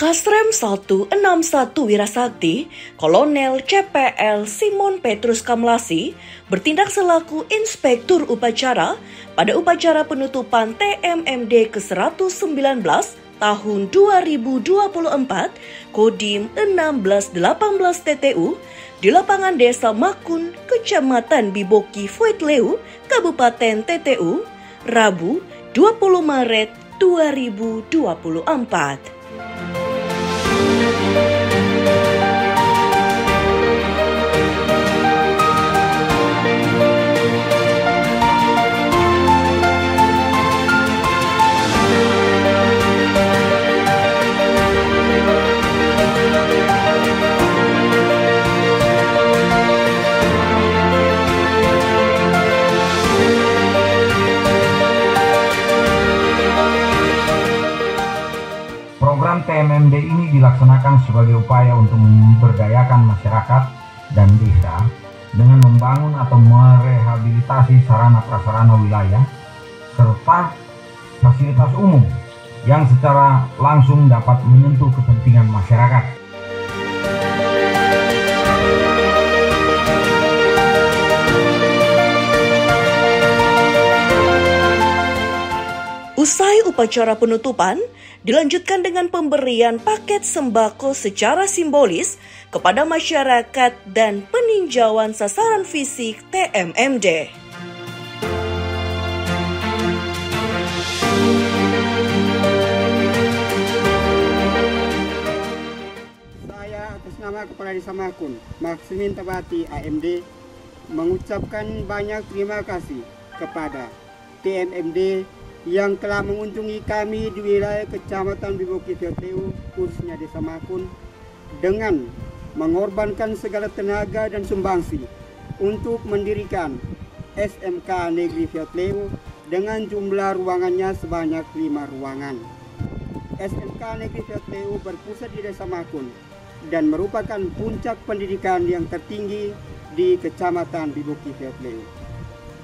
Kasrem 161 Wira Sakti, Kolonel CPL Simon Petrus Kamlasi bertindak selaku Inspektur Upacara pada upacara penutupan TMMD ke-119 tahun 2024 Kodim 1618 TTU di lapangan Desa Makun, Kecamatan Biboki, Viotlew, Kabupaten TTU, Rabu 20 Maret 2024. Program TMMD ini dilaksanakan sebagai upaya untuk memberdayakan masyarakat dan desa dengan membangun atau merehabilitasi sarana prasarana wilayah serta fasilitas umum yang secara langsung dapat menyentuh kepentingan masyarakat. Usai upacara penutupan, dilanjutkan dengan pemberian paket sembako secara simbolis kepada masyarakat dan peninjauan sasaran fisik TMMD. Saya atas nama Kepala Desa Makun, Maksimin Tabati AMD, mengucapkan banyak terima kasih kepada TMMD yang telah mengunjungi kami di wilayah Kecamatan Biboki Viotlew, khususnya Desa Makun, dengan mengorbankan segala tenaga dan sumbangsi untuk mendirikan SMK Negeri Viotlew dengan jumlah ruangannya sebanyak 5 ruangan. SMK Negeri Viotlew berpusat di Desa Makun dan merupakan puncak pendidikan yang tertinggi di Kecamatan Biboki Viotlew.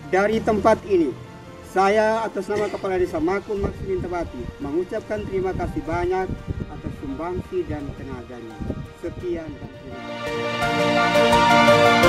Dari tempat ini, saya atas nama Kepala Desa Makun Maksimin Tabati mengucapkan terima kasih banyak atas sumbangsi dan tenaganya. Sekian dan terima kasih.